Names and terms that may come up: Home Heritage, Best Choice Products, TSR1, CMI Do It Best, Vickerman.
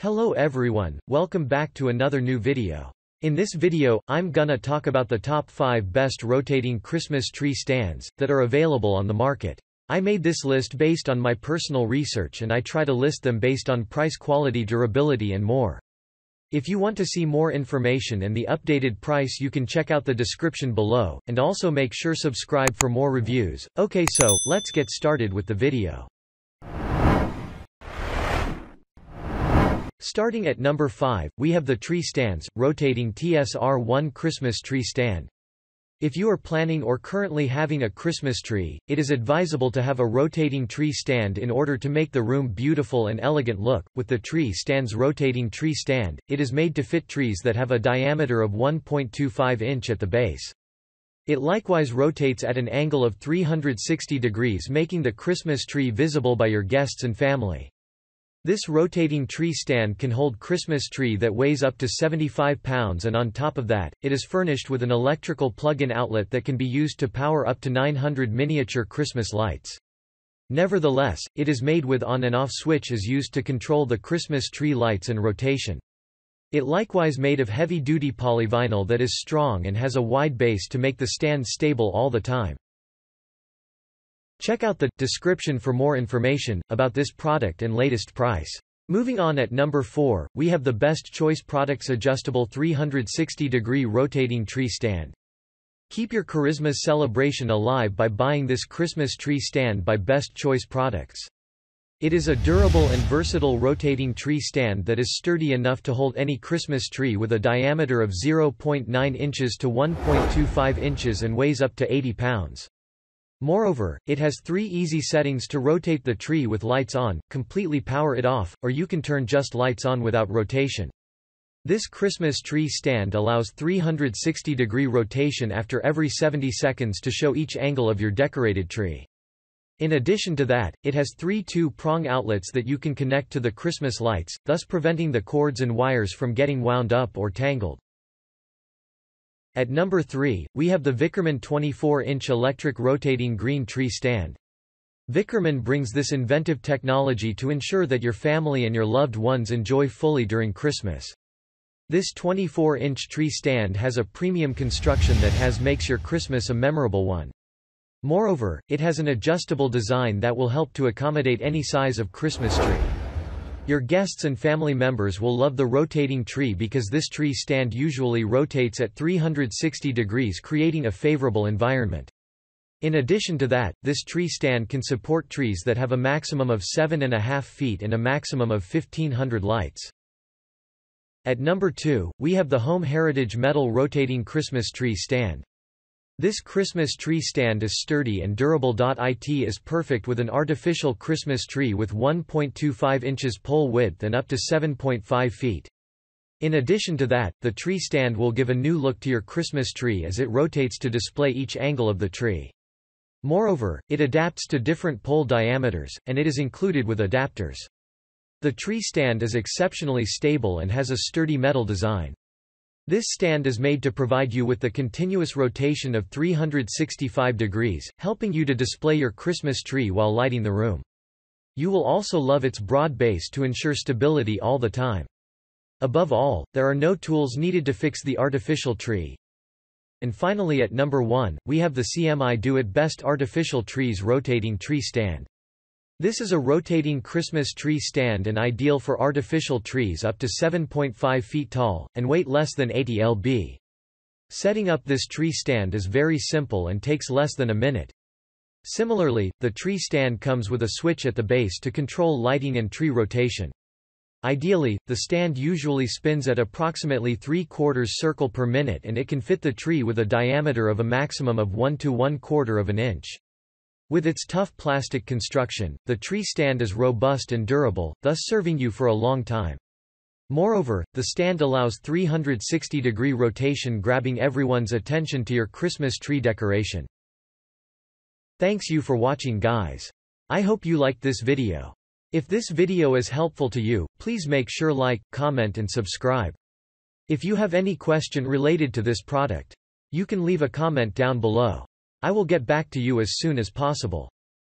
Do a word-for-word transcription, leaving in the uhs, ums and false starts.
Hello everyone, welcome back to another new video. In this video, I'm gonna talk about the top five best rotating Christmas tree stands that are available on the market. I made this list based on my personal research and I try to list them based on price, quality, durability and more. If you want to see more information and the updated price, you can check out the description below, and also make sure subscribe for more reviews. Okay, so let's get started with the video. Starting at number five, we have the tree stands, rotating T S R one Christmas tree stand. If you are planning or currently having a Christmas tree, it is advisable to have a rotating tree stand in order to make the room beautiful and elegant look. With the tree stand's rotating tree stand, it is made to fit trees that have a diameter of one point two five inches at the base. It likewise rotates at an angle of three hundred sixty degrees, making the Christmas tree visible by your guests and family. This rotating tree stand can hold Christmas tree that weighs up to seventy-five pounds, and on top of that, it is furnished with an electrical plug-in outlet that can be used to power up to nine hundred miniature Christmas lights. Nevertheless, it is made with on and off switch is used to control the Christmas tree lights and rotation. It likewise made of heavy-duty polyvinyl that is strong and has a wide base to make the stand stable all the time. Check out the description for more information about this product and latest price. Moving on, at number four, we have the Best Choice Products Adjustable three hundred sixty degree Rotating Tree Stand. Keep your charisma celebration alive by buying this Christmas tree stand by Best Choice Products. It is a durable and versatile rotating tree stand that is sturdy enough to hold any Christmas tree with a diameter of zero point nine inches to one point two five inches and weighs up to eighty pounds. Moreover, it has three easy settings to rotate the tree with lights on, completely power it off, or you can turn just lights on without rotation. This Christmas tree stand allows three hundred sixty degree rotation after every seventy seconds to show each angle of your decorated tree. In addition to that, it has three two-prong outlets that you can connect to the Christmas lights, thus preventing the cords and wires from getting wound up or tangled. At number three, we have the Vickerman twenty-four inch electric rotating green tree stand. Vickerman brings this inventive technology to ensure that your family and your loved ones enjoy fully during Christmas. This twenty-four inch tree stand has a premium construction that has makes your Christmas a memorable one. Moreover, it has an adjustable design that will help to accommodate any size of Christmas tree. Your guests and family members will love the rotating tree because this tree stand usually rotates at three hundred sixty degrees, creating a favorable environment. In addition to that, this tree stand can support trees that have a maximum of seven and a half feet and a maximum of fifteen hundred lights. At number two, we have the Home Heritage metal rotating Christmas tree stand. This Christmas tree stand is sturdy and durable. It is perfect with an artificial Christmas tree with one point two five inches pole width and up to seven point five feet. In addition to that, the tree stand will give a new look to your Christmas tree as it rotates to display each angle of the tree. Moreover, it adapts to different pole diameters, and it is included with adapters. The tree stand is exceptionally stable and has a sturdy metal design. This stand is made to provide you with the continuous rotation of three hundred sixty-five degrees, helping you to display your Christmas tree while lighting the room. You will also love its broad base to ensure stability all the time. Above all, there are no tools needed to fix the artificial tree. And finally, at number one, we have the C M I Do It Best Artificial Trees Rotating Tree Stand. This is a rotating Christmas tree stand and ideal for artificial trees up to seven point five feet tall, and weight less than eighty pounds. Setting up this tree stand is very simple and takes less than a minute. Similarly, the tree stand comes with a switch at the base to control lighting and tree rotation. Ideally, the stand usually spins at approximately three quarters circle per minute, and it can fit the tree with a diameter of a maximum of one to one quarter of an inch. With its tough plastic construction, the tree stand is robust and durable, thus serving you for a long time. Moreover, the stand allows three hundred sixty degree rotation, grabbing everyone's attention to your Christmas tree decoration. Thanks you for watching, guys. I hope you liked this video. If this video is helpful to you, please make sure like, comment and subscribe. If you have any question related to this product, you can leave a comment down below. I will get back to you as soon as possible.